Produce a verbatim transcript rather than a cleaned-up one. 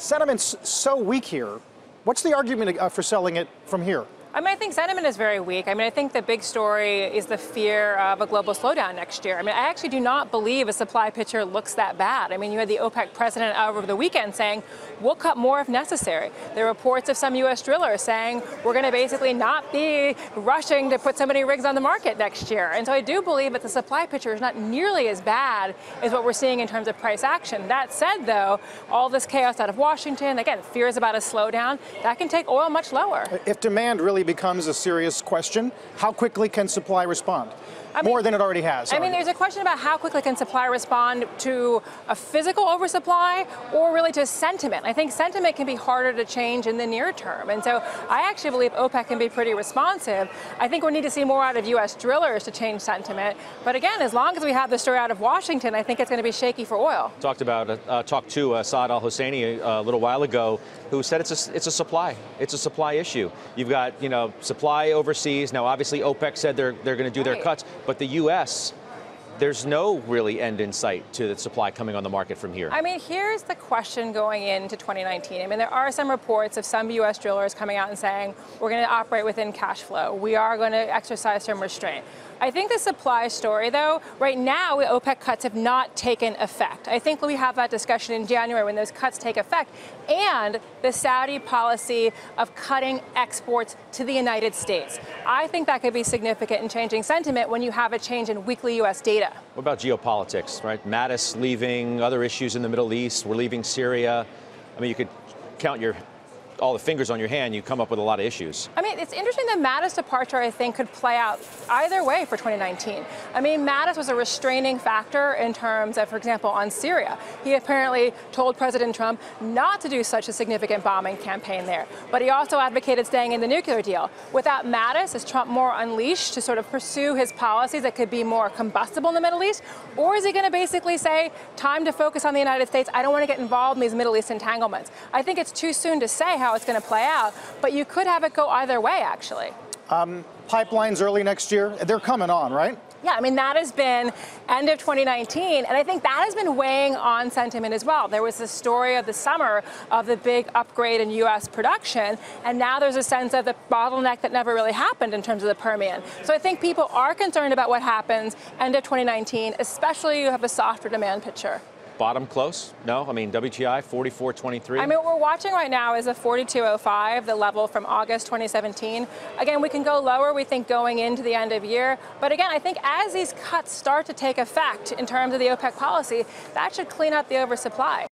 Sentiment's so weak here. What's the argument uh, for selling it from here? I mean, I think sentiment is very weak. I mean, I think the big story is the fear of a global slowdown next year. I mean, I actually do not believe a supply picture looks that bad. I mean, you had the OPEC president over the weekend saying, we'll cut more if necessary. There are reports of some U S drillers saying, we're going to basically not be rushing to put so many rigs on the market next year. And so I do believe that the supply picture is not nearly as bad as what we're seeing in terms of price action. That said, though, all this chaos out of Washington, again, fears about a slowdown, that can take oil much lower. If demand really becomes a serious question, how quickly can supply respond? I mean, more than it already has. I mean, there's a question about how quickly can supply respond to a physical oversupply or really to sentiment. I think sentiment can be harder to change in the near term. And so I actually believe OPEC can be pretty responsive. I think we need to see more out of U S drillers to change sentiment. But again, as long as we have the story out of Washington, I think it's going to be shaky for oil. Talked about, uh, talked to uh, Saad al-Husseini a, a little while ago, who said it's a, it's a supply. It's a supply issue. You've got, you know, supply overseas. Now, obviously, OPEC said they're, they're going to do right. their cuts. But the U S, there's no really end in sight to the supply coming on the market from here. I mean, here's the question going into twenty nineteen. I mean, there are some reports of some U S drillers coming out and saying, we're going to operate within cash flow. We are going to exercise some restraint. I think the supply story, though, right now, OPEC cuts have not taken effect. I think we have that discussion in January when those cuts take effect, and the Saudi policy of cutting exports to the United States. I think that could be significant in changing sentiment when you have a change in weekly U S data. What about geopolitics, right? Mattis leaving, other issues in the Middle East, we're leaving Syria. I mean, you could count your all the fingers on your hand, you come up with a lot of issues. I mean, it's interesting that Mattis' departure, I think, could play out either way for twenty nineteen. I mean, Mattis was a restraining factor in terms of, for example, on Syria. He apparently told President Trump not to do such a significant bombing campaign there, but he also advocated staying in the nuclear deal. Without Mattis, is Trump more unleashed to sort of pursue his policies that could be more combustible in the Middle East? Or is he going to basically say, time to focus on the United States, I don't want to get involved in these Middle East entanglements? I think it's too soon to say how it's going to play out, but you could have it go either way, actually. Um, pipelines early next year, they're coming on, right? Yeah, I mean, that has been end of twenty nineteen, and I think that has been weighing on sentiment as well. There was the story of the summer of the big upgrade in U S production, and now there's a sense of the bottleneck that never really happened in terms of the Permian. So I think people are concerned about what happens end of twenty nineteen, especially you have a softer demand picture. Bottom close? No? I mean, W T I, forty-four twenty-three? I mean, what we're watching right now is a forty-two oh five, the level from August twenty seventeen. Again, we can go lower, we think, going into the end of year. But again, I think as these cuts start to take effect in terms of the OPEC policy, that should clean up the oversupply.